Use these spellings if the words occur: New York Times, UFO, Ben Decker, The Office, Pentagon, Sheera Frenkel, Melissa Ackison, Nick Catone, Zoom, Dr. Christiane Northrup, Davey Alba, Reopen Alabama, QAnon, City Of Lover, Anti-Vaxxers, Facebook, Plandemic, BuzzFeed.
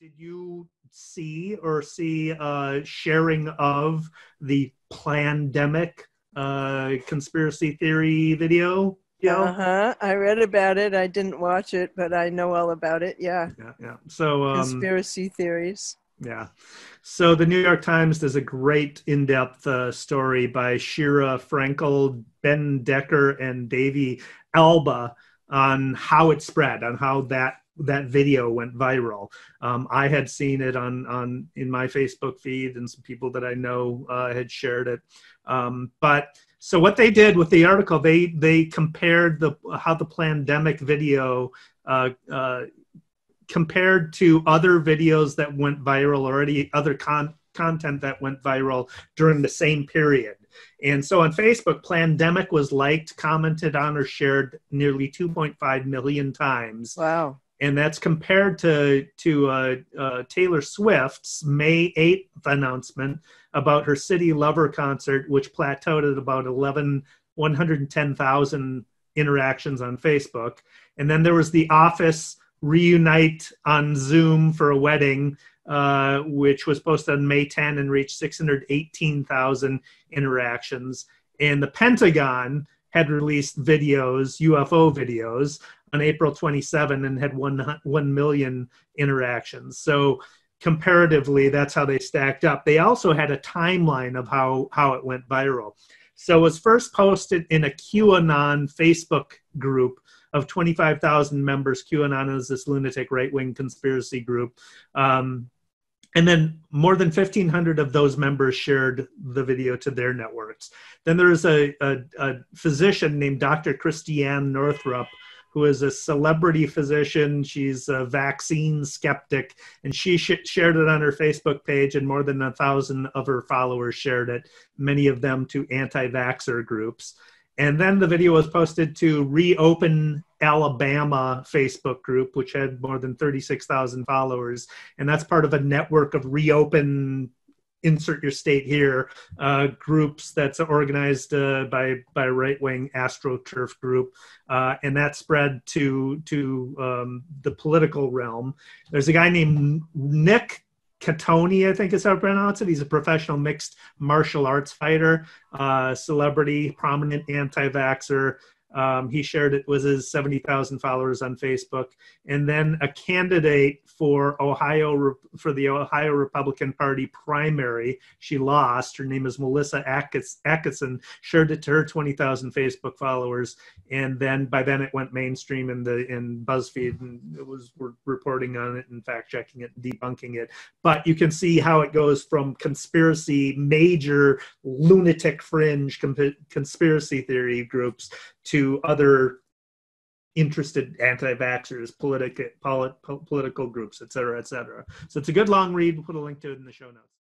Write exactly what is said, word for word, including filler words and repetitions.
Did you see or see uh, sharing of the Plandemic uh, conspiracy theory video? Yeah, uh-huh. I read about it. I didn't watch it, but I know all about it. Yeah. Yeah. Yeah. So um, conspiracy theories. Yeah. So the New York Times does a great in-depth uh, story by Sheera Frenkel, Ben Decker, and Davey Alba on how it spread, on how that that video went viral. Um, I had seen it on on in my Facebook feed, and some people that I know uh, had shared it. Um, but so what they did with the article, they they compared the how the Plandemic video uh, uh, compared to other videos that went viral already, other con content that went viral during the same period. And so on Facebook, Plandemic was liked, commented on, or shared nearly two point five million times. Wow. And that's compared to to uh, uh, Taylor Swift's May eighth announcement about her City Lover concert, which plateaued at about one hundred ten thousand interactions on Facebook. And then there was The Office reunite on Zoom for a wedding, uh, which was posted on May tenth and reached six hundred eighteen thousand interactions. And the Pentagon had released videos, U F O videos, on April twenty-seventh and had one million interactions. So comparatively, that's how they stacked up. They also had a timeline of how, how it went viral. So it was first posted in a QAnon Facebook group of twenty-five thousand members. QAnon is this lunatic right-wing conspiracy group. Um, And then more than fifteen hundred of those members shared the video to their networks. Then there is a, a, a physician named Doctor Christiane Northrup, who is a celebrity physician. She's a vaccine skeptic, and she sh shared it on her Facebook page, and more than a thousand of her followers shared it, many of them to anti-vaxxer groups. And then the video was posted to Reopen Alabama Facebook group, which had more than thirty-six thousand followers. And that's part of a network of Reopen, insert your state here, uh, groups that's organized uh, by, by right-wing AstroTurf group. Uh, and that spread to, to um, the political realm. There's a guy named Nick Catone, I think is how to pronounce it. He's a professional mixed martial arts fighter, uh, celebrity, prominent anti-vaxxer. Um, he shared it with his seventy thousand followers on Facebook. And then a candidate for Ohio for the Ohio Republican Party primary, she lost. Her name is Melissa Ackison, shared it to her twenty thousand Facebook followers. And then by then it went mainstream in the in BuzzFeed, and it was we're reporting on it and fact checking it, and debunking it. But you can see how it goes from conspiracy, major lunatic fringe conspiracy theory groups, to other interested anti-vaxxers, politi- polit- political groups, et cetera, et cetera. So it's a good long read. We'll put a link to it in the show notes.